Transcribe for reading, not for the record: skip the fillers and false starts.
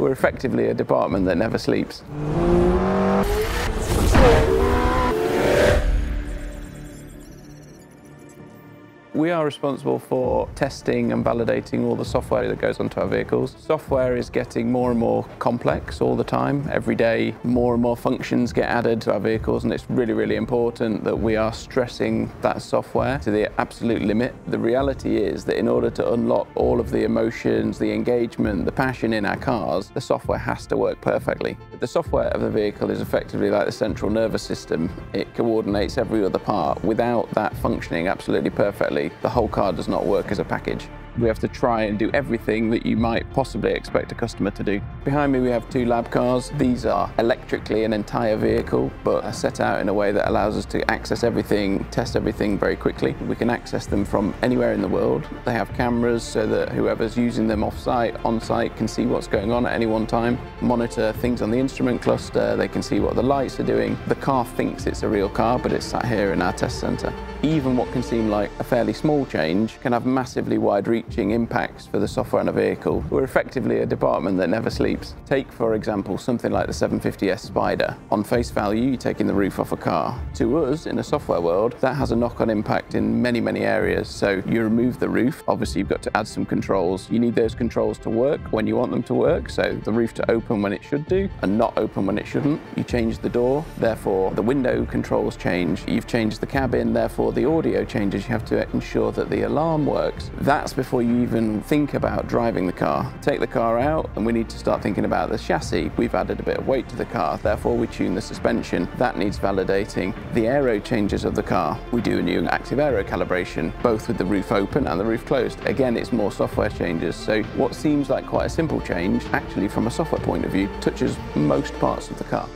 We're effectively a department that never sleeps. We are responsible for testing and validating all the software that goes onto our vehicles. Software is getting more and more complex all the time. Every day, more and more functions get added to our vehicles, and it's really, really important that we are stressing that software to the absolute limit. The reality is that in order to unlock all of the emotions, the engagement, the passion in our cars, the software has to work perfectly. The software of the vehicle is effectively like the central nervous system. It coordinates every other part. Without that functioning absolutely perfectly, the whole car does not work as a package. We have to try and do everything that you might possibly expect a customer to do. Behind me we have two lab cars. These are electrically an entire vehicle, but are set out in a way that allows us to access everything, test everything very quickly. We can access them from anywhere in the world. They have cameras so that whoever's using them off-site, on-site can see what's going on at any one time, monitor things on the instrument cluster, they can see what the lights are doing. The car thinks it's a real car, but it's sat here in our test centre. Even what can seem like a fairly small change can have massively wide reach impacts for the software on a vehicle. We're effectively a department that never sleeps. Take, for example, something like the 750S Spider. On face value, you're taking the roof off a car. To us, in the software world, that has a knock-on impact in many, many areas. So you remove the roof, obviously you've got to add some controls. You need those controls to work when you want them to work, so the roof to open when it should do and not open when it shouldn't. You change the door, therefore the window controls change. You've changed the cabin, therefore the audio changes. You have to ensure that the alarm works. That's before you even think about driving the car. Take the car out and we need to start thinking about the chassis. We've added a bit of weight to the car, therefore we tune the suspension. That needs validating. The aero changes of the car. We do a new active aero calibration, both with the roof open and the roof closed. Again, it's more software changes. So what seems like quite a simple change, actually from a software point of view, touches most parts of the car.